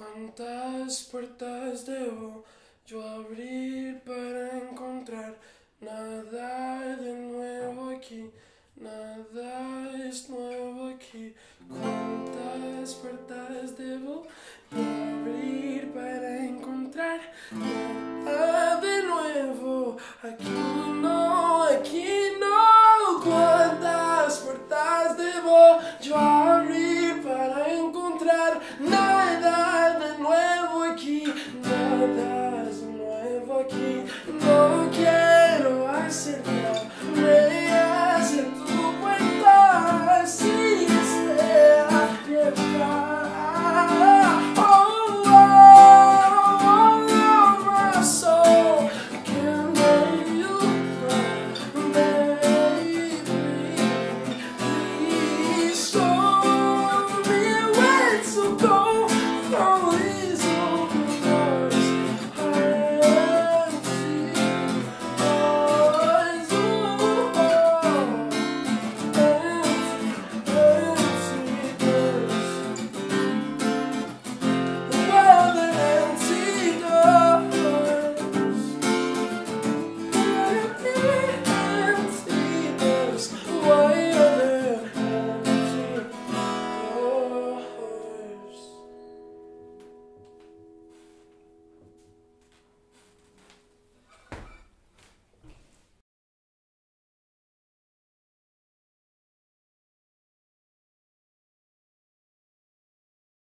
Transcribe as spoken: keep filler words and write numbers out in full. Cuántas puertas debo yo abrir para encontrar nada de nuevo aquí, nada es nuevo aquí. Cuántas puertas debo yo abrir para encontrar nada de nuevo aquí.